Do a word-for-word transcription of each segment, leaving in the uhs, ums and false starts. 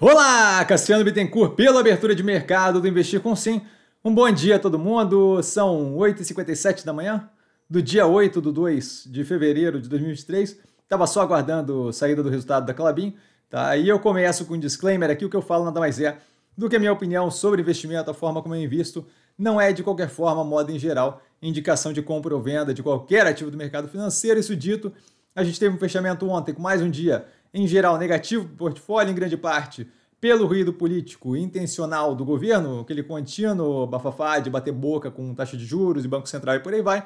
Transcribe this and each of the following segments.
Olá, Cassiano Bittencourt pela abertura de mercado do Investir com Sim. Um bom dia a todo mundo, são oito e cinquenta e sete da manhã do dia oito de dois de fevereiro de dois mil e vinte e três. Estava só aguardando a saída do resultado da Klabin, tá? E eu começo com um disclaimer aqui, o que eu falo nada mais é do que a minha opinião sobre investimento, a forma como eu invisto, não é de qualquer forma, modo em geral, indicação de compra ou venda de qualquer ativo do mercado financeiro. Isso dito, a gente teve um fechamento ontem com mais um dia em geral negativo para o portfólio, em grande parte pelo ruído político intencional do governo, aquele contínuo bafafá de bater boca com taxa de juros e Banco Central e por aí vai.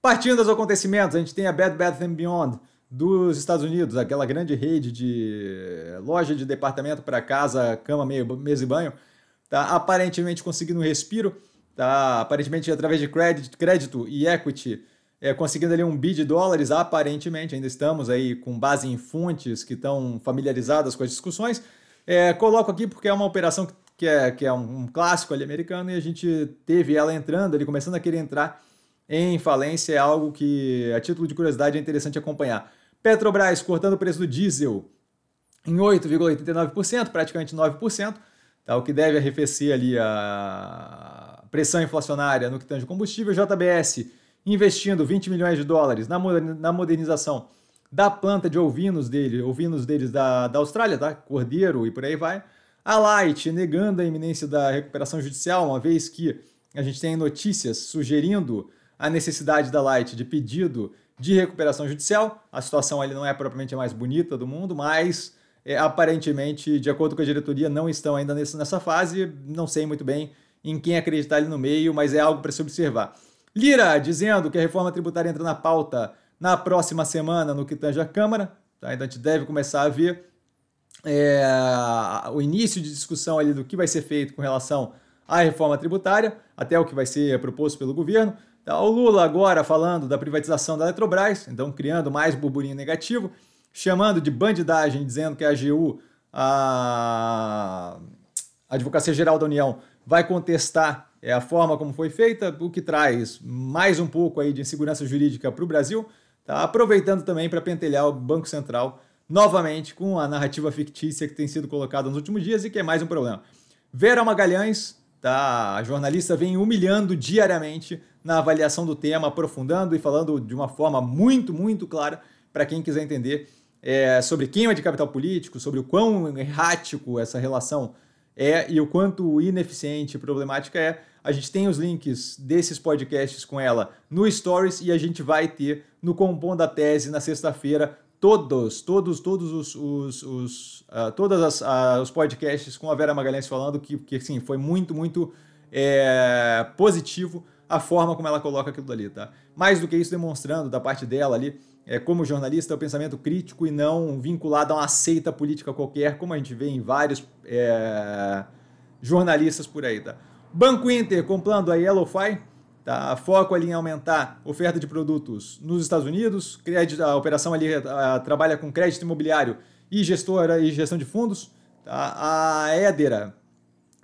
Partindo dos acontecimentos, a gente tem a Bed Bath and Beyond dos Estados Unidos, aquela grande rede de loja de departamento para casa, cama, mesa e banho, tá aparentemente conseguindo um respiro, tá aparentemente através de crédito, crédito e equity, É, conseguindo ali um bi de dólares, aparentemente, ainda estamos aí com base em fontes que estão familiarizadas com as discussões. É, coloco aqui porque é uma operação que é, que é um clássico ali americano e a gente teve ela entrando, ali começando a querer entrar em falência, é algo que, a título de curiosidade, é interessante acompanhar. Petrobras cortando o preço do diesel em oito vírgula oitenta e nove por cento, praticamente nove por cento, tá? O que deve arrefecer ali a pressão inflacionária no que tange combustível. J B S investindo vinte milhões de dólares na modernização da planta de ovinos dele, ovinos deles da, da Austrália, tá? Cordeiro e por aí vai. A Light negando a iminência da recuperação judicial, uma vez que a gente tem notícias sugerindo a necessidade da Light de pedido de recuperação judicial. A situação ali não é propriamente a mais bonita do mundo, mas é, aparentemente, de acordo com a diretoria, não estão ainda nessa, nessa fase. Não sei muito bem em quem acreditar ali no meio, mas é algo para se observar. Lira dizendo que a reforma tributária entra na pauta na próxima semana no que tange a Câmara, tá? Então a gente deve começar a ver é, o início de discussão ali do que vai ser feito com relação à reforma tributária, até o que vai ser proposto pelo governo. Tá? O Lula agora falando da privatização da Eletrobras, então criando mais burburinho negativo, chamando de bandidagem, dizendo que a AGU, a Advocacia Geral da União, vai contestar é a forma como foi feita, o que traz mais um pouco aí de insegurança jurídica para o Brasil, tá? Aproveitando também para pentelhar o Banco Central novamente com a narrativa fictícia que tem sido colocada nos últimos dias e que é mais um problema. Vera Magalhães, tá? A jornalista, vem humilhando diariamente na avaliação do tema, aprofundando e falando de uma forma muito, muito clara para quem quiser entender é, sobre queima de capital político, sobre o quão errático essa relação é e o quanto ineficiente e problemática é. A gente tem os links desses podcasts com ela no Stories e a gente vai ter no Compondo a Tese na sexta-feira todos, todos, todos os, os, os uh, todas as, uh, os podcasts com a Vera Magalhães falando que, que sim, foi muito, muito é, positivo a forma como ela coloca aquilo dali, tá? Mais do que isso, demonstrando da parte dela ali, é, como jornalista, o pensamento crítico e não vinculado a uma seita política qualquer, como a gente vê em vários é, jornalistas por aí, tá? Banco Inter comprando a Yellowfine, tá? Foco ali em aumentar oferta de produtos nos Estados Unidos, crédito, a operação ali a, trabalha com crédito imobiliário e gestora e gestão de fundos, tá? A Édera,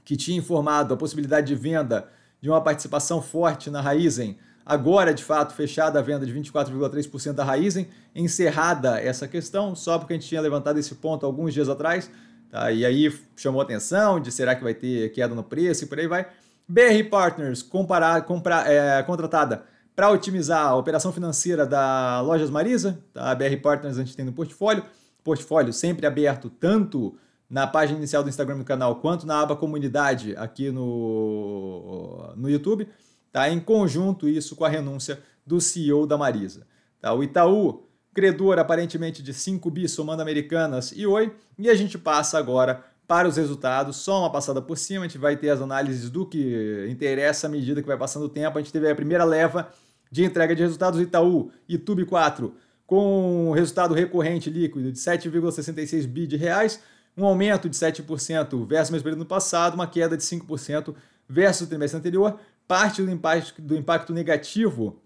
que tinha informado a possibilidade de venda de uma participação forte na Raizen, agora de fato fechada a venda de vinte e quatro vírgula três por cento da Raizen, encerrada essa questão, só porque a gente tinha levantado esse ponto alguns dias atrás, tá? E aí chamou atenção de será que vai ter queda no preço e por aí vai. B R Partners comparar, comprar, é, contratada para otimizar a operação financeira da Lojas Marisa, tá? A B R Partners a gente tem no portfólio, portfólio sempre aberto tanto na página inicial do Instagram do canal, quanto na aba Comunidade aqui no, no YouTube, tá? Em conjunto isso com a renúncia do C E O da Marisa. Tá? O Itaú, credor aparentemente de cinco bi, somando Americanas e Oi, e a gente passa agora para os resultados, só uma passada por cima, a gente vai ter as análises do que interessa à medida que vai passando o tempo. A gente teve a primeira leva de entrega de resultados do Itaú, YouTube quatro, com um resultado recorrente líquido de sete vírgula sessenta e seis bi de reais, um aumento de sete por cento versus o mesmo período do passado, uma queda de cinco por cento versus o trimestre anterior. Parte do impacto, do impacto negativo,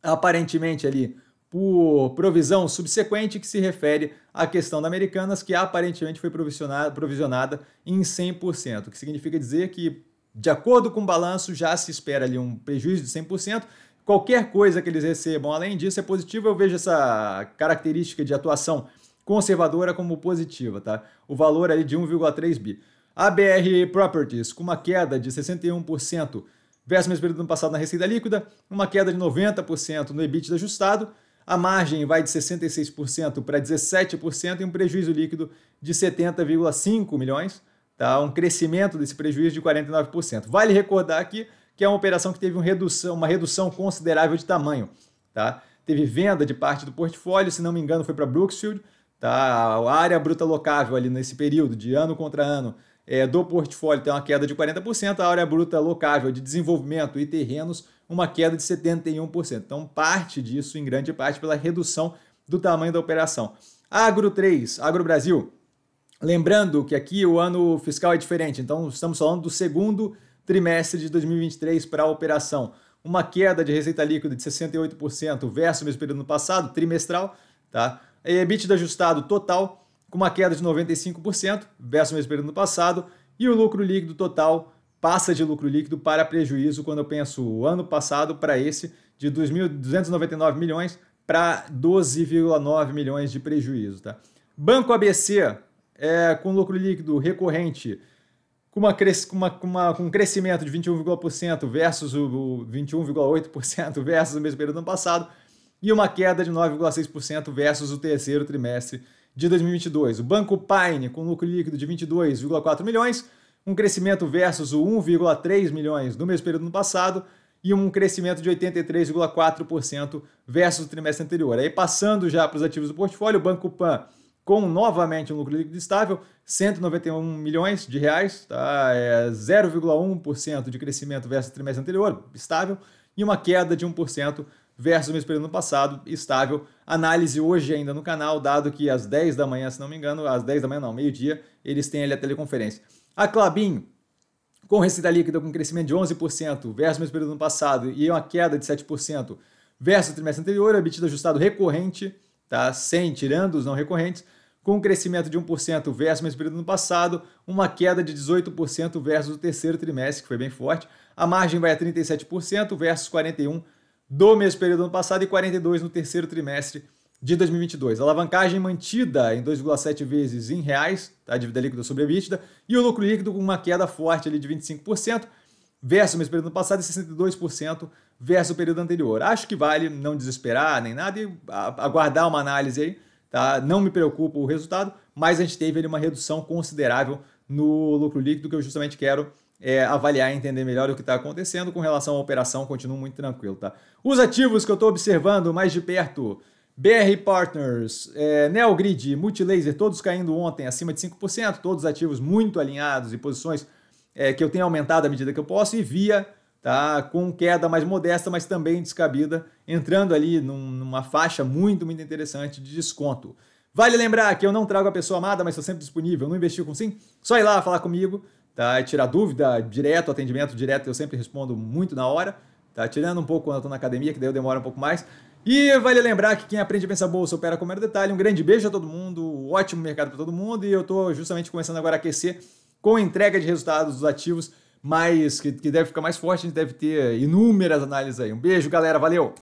aparentemente ali, por provisão subsequente que se refere à questão da Americanas, que aparentemente foi provisionada, provisionada em cem por cento, o que significa dizer que, de acordo com o balanço, já se espera ali um prejuízo de cem por cento. Qualquer coisa que eles recebam além disso é positivo. Eu vejo essa característica de atuação conservadora como positiva, tá? O valor ali de um vírgula três bi. A B R Properties, com uma queda de sessenta e um por cento versus o mesmo período do ano passado na receita líquida, uma queda de noventa por cento no EBITDA ajustado, a margem vai de sessenta e seis por cento para dezessete por cento e um prejuízo líquido de setenta vírgula cinco milhões, tá? Um crescimento desse prejuízo de quarenta e nove por cento. Vale recordar aqui que é uma operação que teve uma redução, uma redução considerável de tamanho, tá? Teve venda de parte do portfólio, se não me engano foi para Brookfield, tá? A área bruta locável ali nesse período, de ano contra ano, é, do portfólio tem uma queda de quarenta por cento, a área bruta locável de desenvolvimento e terrenos, uma queda de setenta e um por cento. Então, parte disso, em grande parte, pela redução do tamanho da operação. Agro três, Agrobrasil. Lembrando que aqui o ano fiscal é diferente, então estamos falando do segundo trimestre de dois mil e vinte e três para a operação. Uma queda de receita líquida de sessenta e oito por cento versus o mesmo período no passado, trimestral, tá? EBITDA ajustado total, com uma queda de noventa e cinco por cento versus o mesmo período do passado, e o lucro líquido total passa de lucro líquido para prejuízo quando eu penso o ano passado para esse, de dois mil duzentos e noventa e nove milhões para doze vírgula nove milhões de prejuízo, tá? Banco A B C, é, com lucro líquido recorrente, com, uma, com, uma, com, uma, com um crescimento de vinte e um vírgula oito por cento versus o vinte e um vírgula oito por cento versus o mesmo período do ano passado, e uma queda de nove vírgula seis por cento versus o terceiro trimestre de dois mil e vinte e dois. O Banco Pine, com lucro líquido de vinte e dois vírgula quatro milhões, um crescimento versus o um vírgula três milhões no mesmo período no passado e um crescimento de oitenta e três vírgula quatro por cento versus o trimestre anterior. Aí passando já para os ativos do portfólio, o Banco PAN com novamente um lucro líquido estável, cento e noventa e um milhões de reais, tá? É zero vírgula um por cento de crescimento versus o trimestre anterior, estável, e uma queda de um por cento versus o mesmo período no passado, estável. Análise hoje ainda no canal, dado que às dez da manhã, se não me engano, às dez da manhã não, meio-dia, eles têm ali a teleconferência. A Klabin, com receita líquida com crescimento de onze por cento versus o mesmo período no passado e uma queda de sete por cento versus o trimestre anterior, EBITDA ajustado recorrente, tá? Sem, tirando os não recorrentes, com um crescimento de um por cento versus o mesmo período no passado, uma queda de dezoito por cento versus o terceiro trimestre, que foi bem forte. A margem vai a trinta e sete por cento versus quarenta e um por cento do mesmo período do ano passado e quarenta e dois por cento no terceiro trimestre de dois mil e vinte e dois. A alavancagem mantida em dois vírgula sete vezes em reais, tá? A dívida líquida sobre a EBITDA, e o lucro líquido com uma queda forte ali de vinte e cinco por cento versus o mesmo período do ano passado e sessenta e dois por cento versus o período anterior. Acho que vale não desesperar nem nada e aguardar uma análise aí, tá? Não me preocupa o resultado, mas a gente teve ali uma redução considerável no lucro líquido que eu justamente quero É, avaliar e entender melhor o que está acontecendo com relação à operação, continuo muito tranquilo, tá? Os ativos que eu estou observando mais de perto, B R Partners, é, Neo Grid, Multilaser, todos caindo ontem acima de cinco por cento, todos ativos muito alinhados e posições é, que eu tenho aumentado à medida que eu posso, e Via, tá? Com queda mais modesta, mas também descabida, entrando ali num, numa faixa muito, muito interessante de desconto. Vale lembrar que eu não trago a pessoa amada, mas estou sempre disponível no Investir com Sim, só ir lá falar comigo, tá? Tirar dúvida direto, atendimento direto, eu sempre respondo muito na hora, tá? Tirando um pouco quando eu tô na academia, que daí eu demoro um pouco mais. E vale lembrar que quem aprende a pensar bolsa opera com o mero detalhe. Um grande beijo a todo mundo, um ótimo mercado para todo mundo, e eu tô justamente começando agora a aquecer com a entrega de resultados dos ativos, mas que, que deve ficar mais forte, a gente deve ter inúmeras análises aí. Um beijo, galera, valeu!